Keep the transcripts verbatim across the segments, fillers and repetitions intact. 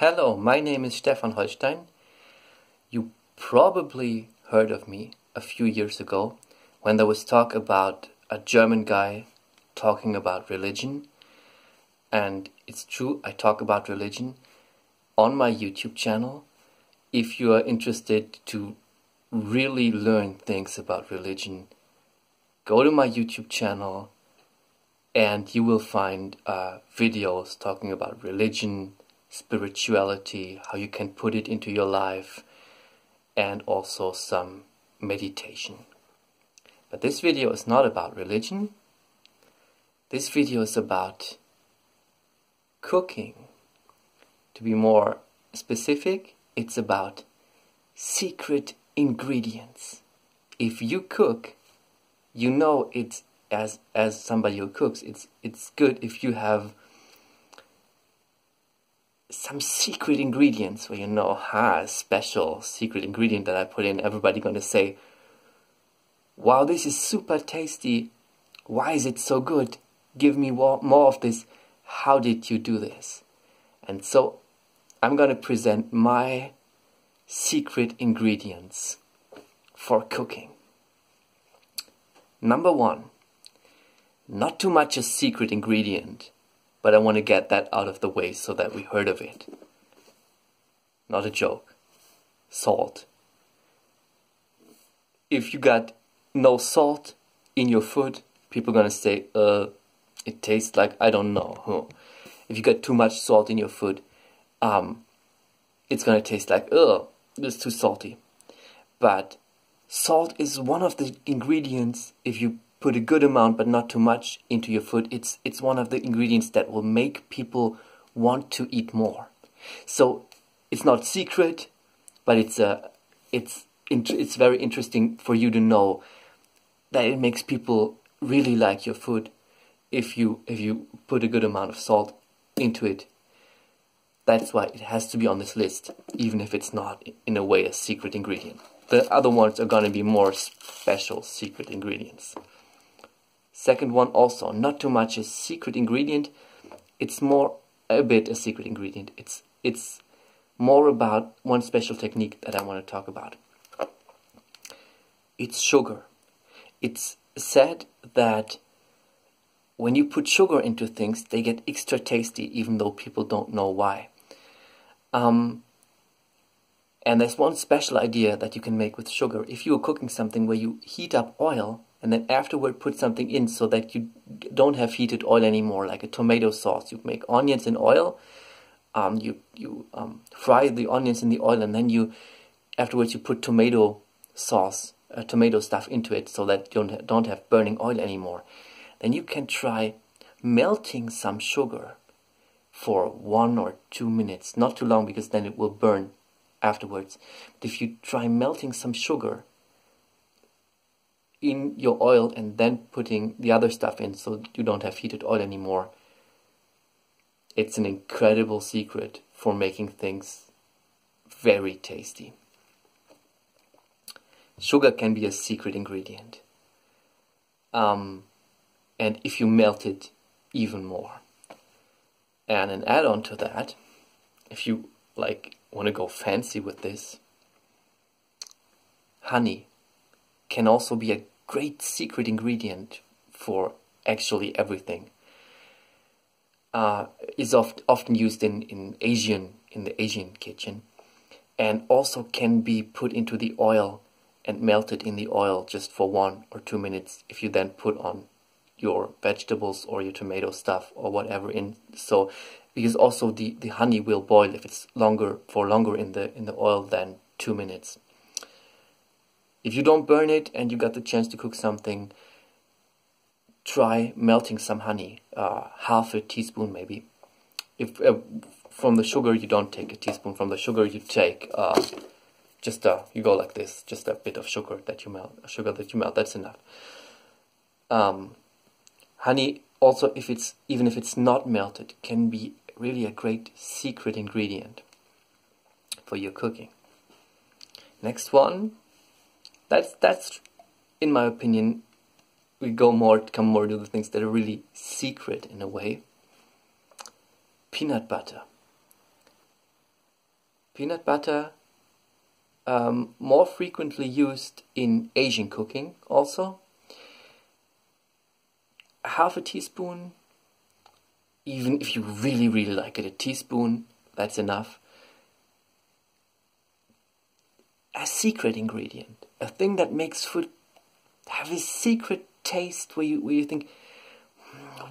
Hello, my name is Stefan Holstein. You probably heard of me a few years ago when there was talk about a German guy talking about religion. And it's true, I talk about religion on my YouTube channel. If you are interested to really learn things about religion, go to my YouTube channel and you will find uh, videos talking about religion, spirituality, how you can put it into your life, and also some meditation. But this video is not about religion. This video is about cooking. To be more specific, it's about secret ingredients. If you cook, you know it's as as somebody who cooks, it's it's good if you have some secret ingredients where you know, ha, special secret ingredient that I put in, everybody gonna say, wow, this is super tasty, why is it so good, give me more, more of this, how did you do this? And so I'm gonna present my secret ingredients for cooking. Number one, not too much a secret ingredient, but I want to get that out of the way so that we heard of it. Not a joke. Salt. If you got no salt in your food, people are going to say, uh, it tastes like, I don't know. Huh? If you got too much salt in your food, um, it's going to taste like, ugh, it's too salty. But salt is one of the ingredients, if you put a good amount but not too much into your food, it's it's one of the ingredients that will make people want to eat more. So it's not secret, but it's a it's it's very interesting for you to know that it makes people really like your food if you if you put a good amount of salt into it. That's why it has to be on this list, even if it's not in a way a secret ingredient. The other ones are going to be more special secret ingredients. Second one also, not too much a secret ingredient, it's more a bit a secret ingredient. It's it's more about one special technique that I want to talk about. It's sugar. It's said that when you put sugar into things, they get extra tasty, even though people don't know why. Um, and there's one special idea that you can make with sugar. If you are cooking something where you heat up oil, and then afterward put something in so that you don't have heated oil anymore, like a tomato sauce. You make onions in oil, um, you, you um, fry the onions in the oil, and then you afterwards you put tomato sauce, uh, tomato stuff into it so that you don't, don't have burning oil anymore. Then you can try melting some sugar for one or two minutes. Not too long, because then it will burn afterwards. But if you try melting some sugar in your oil and then putting the other stuff in so you don't have heated oil anymore, it's an incredible secret for making things very tasty. Sugar can be a secret ingredient, um, and if you melt it, even more. And an add-on to that, if you like want to go fancy with this, honey can also be a great secret ingredient for actually everything. Uh, is oft, often used in, in Asian, in the Asian kitchen, and also can be put into the oil and melted in the oil just for one or two minutes if you then put on your vegetables or your tomato stuff or whatever in. So, because also the, the honey will boil if it's longer for longer in the in the oil than two minutes. If you don't burn it and you got the chance to cook something, try melting some honey, uh, half a teaspoon maybe. If uh, from the sugar you don't take a teaspoon, from the sugar you take uh, just a, you go like this, just a bit of sugar that you melt, sugar that you melt. That's enough. Um, honey also, if it's even if it's not melted, can be really a great secret ingredient for your cooking. Next one. That's, that's, in my opinion, we go more, come more to the things that are really secret in a way. Peanut butter. peanut butter, um, more frequently used in Asian cooking also. Half a teaspoon, even if you really, really like it, a teaspoon, that's enough. A secret ingredient, a thing that makes food have a secret taste where you, where you think,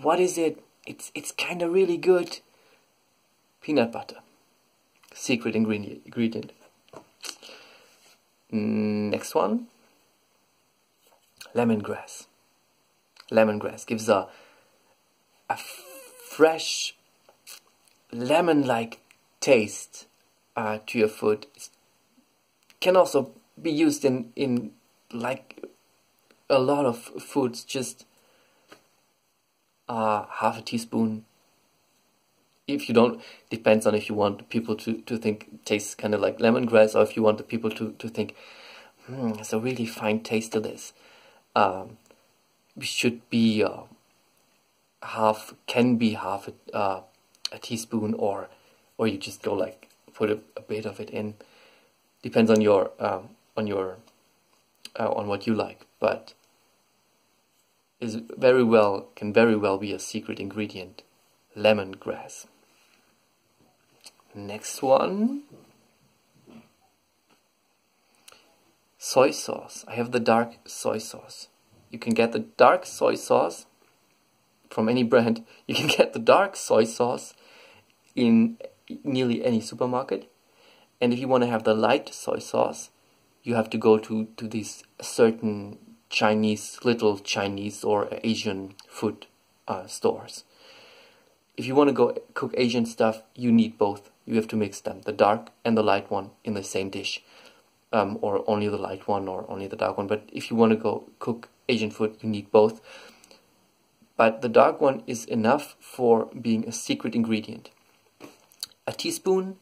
what is it? It's, it's kind of really good. Peanut butter. Secret ingredient. ingredient. Next one. Lemongrass. Lemongrass gives a, a fresh lemon-like taste uh, to your food. It can also be used in, in like a lot of foods, just uh, half a teaspoon. If you don't, depends on if you want people to, to think it tastes kind of like lemongrass, or if you want the people to, to think, hmm, it's a really fine taste to this. Um, should be uh, half, can be half a, uh, a teaspoon, or or you just go like, put a, a bit of it in. Depends on your, um, on your, uh, on what you like, but is very well, can very well be a secret ingredient. Lemongrass. Next one. Soy sauce. I have the dark soy sauce. You can get the dark soy sauce from any brand. You can get the dark soy sauce in nearly any supermarket. And if you want to have the light soy sauce, you have to go to, to these certain Chinese, little Chinese or Asian food uh, stores. If you want to go cook Asian stuff, you need both. You have to mix them, the dark and the light one, in the same dish. Um, or only the light one, or only the dark one. But if you want to go cook Asian food, you need both. But the dark one is enough for being a secret ingredient. A teaspoon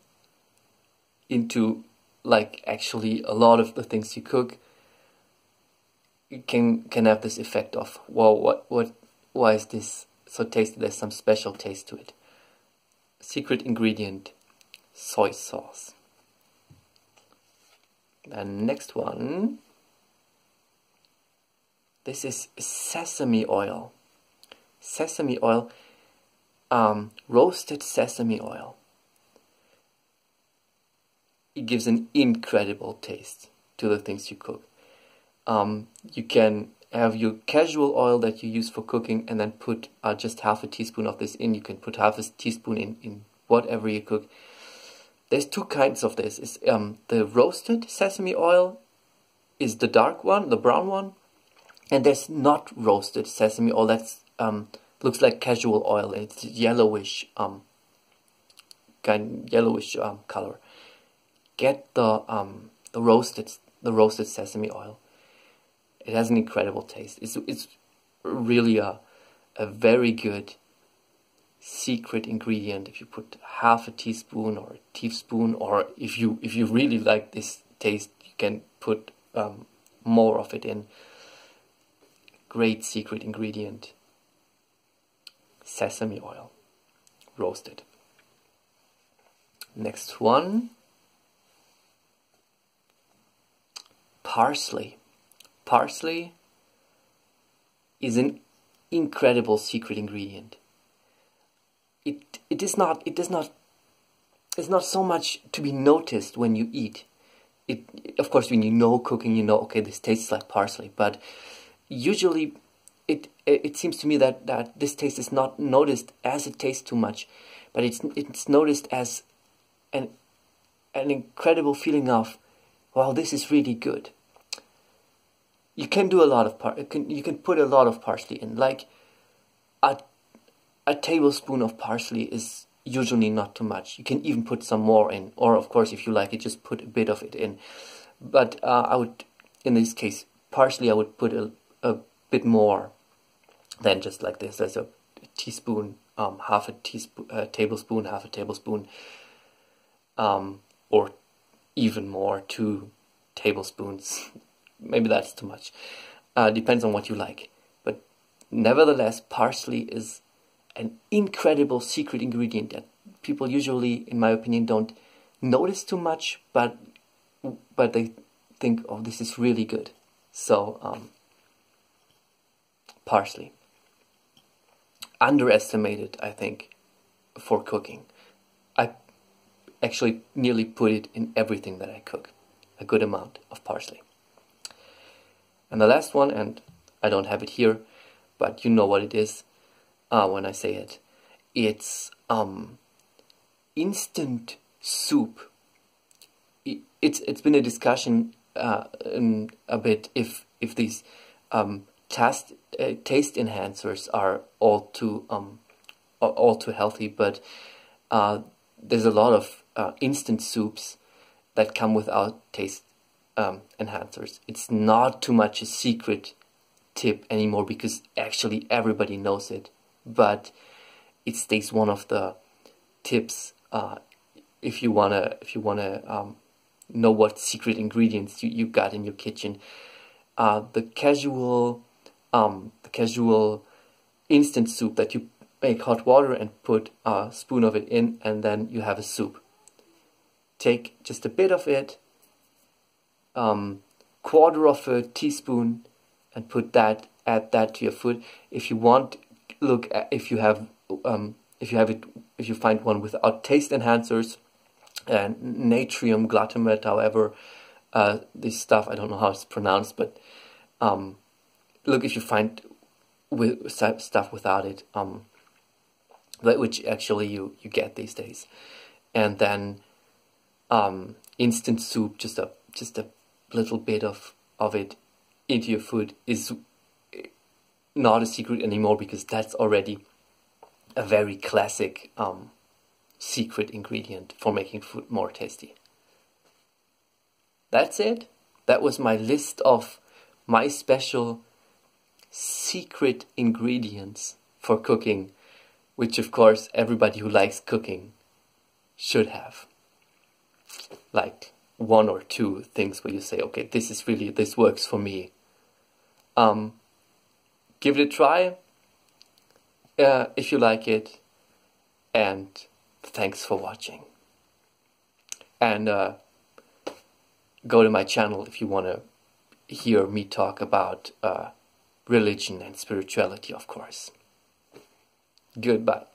into, like, actually a lot of the things you cook can can have this effect of, wow, what, what, why is this so tasty? There's some special taste to it. Secret ingredient, soy sauce. And next one. This is sesame oil. Sesame oil, um, roasted sesame oil. It gives an incredible taste to the things you cook. Um, you can have your casual oil that you use for cooking, and then put uh, just half a teaspoon of this in. You can put half a teaspoon in, in whatever you cook. There's two kinds of this. It's, um, the roasted sesame oil is the dark one, the brown one, and there's not roasted sesame oil that's um, looks like casual oil. It's yellowish, um, kind of yellowish um, color. Get the um, the roasted the roasted sesame oil. It has an incredible taste. It's it's really a a very good secret ingredient. If you put half a teaspoon or a teaspoon, or if you if you really like this taste, you can put um, more of it in. Great secret ingredient. Sesame oil, roasted. Next one. Parsley. Parsley is an incredible secret ingredient. It it is not it does not it's not so much to be noticed when you eat. It, of course, when you know cooking, you know, okay, this tastes like parsley. But usually, it it seems to me that that this taste is not noticed as it tastes too much, but it's it's noticed as an an incredible feeling of, wow, this is really good. You can do a lot of par. Can, you can put a lot of parsley in. Like a a tablespoon of parsley is usually not too much. You can even put some more in, or of course, if you like it, just put a bit of it in. But uh, I would, in this case, parsley, I would put a a bit more than just like this. There's a teaspoon, um, half a teaspoon, a tablespoon, half a tablespoon, um, or even more, two tablespoons. Maybe that's too much. Uh, depends on what you like. But nevertheless, parsley is an incredible secret ingredient that people usually, in my opinion, don't notice too much, but but they think, oh, this is really good. So um, parsley, underestimated, I think, for cooking. I actually nearly put it in everything that I cook, a good amount of parsley. And the last one, and I don't have it here, but you know what it is uh, when I say it. It's um, instant soup. It's it's been a discussion uh, in a bit if if these um, taste uh, taste enhancers are all too um, all too healthy, but uh, there's a lot of uh, instant soups that come without taste um, enhancers. It's not too much a secret tip anymore, because actually everybody knows it, but it stays one of the tips uh, if you wanna if you wanna um, know what secret ingredients you you got in your kitchen. Uh, the casual um, the casual instant soup that you make hot water and put a spoon of it in, and then you have a soup. Take just a bit of it, um, quarter of a teaspoon, and put that add that to your food. If you want, look at, if you have um, if you have it if you find one without taste enhancers, and natrium glutamate, however, uh, this stuff, I don't know how it's pronounced, but um, look if you find with stuff without it, um, which actually you you get these days, and then um, instant soup, just a just a little bit of of it into your food is not a secret anymore, because that's already a very classic um, secret ingredient for making food more tasty. That's it. That was my list of my special secret ingredients for cooking, which of course everybody who likes cooking should have. Like one or two things where you say, okay, this is really, this works for me. Um, give it a try uh, if you like it, and thanks for watching. And uh, go to my channel if you want to hear me talk about uh, religion and spirituality, of course. Goodbye.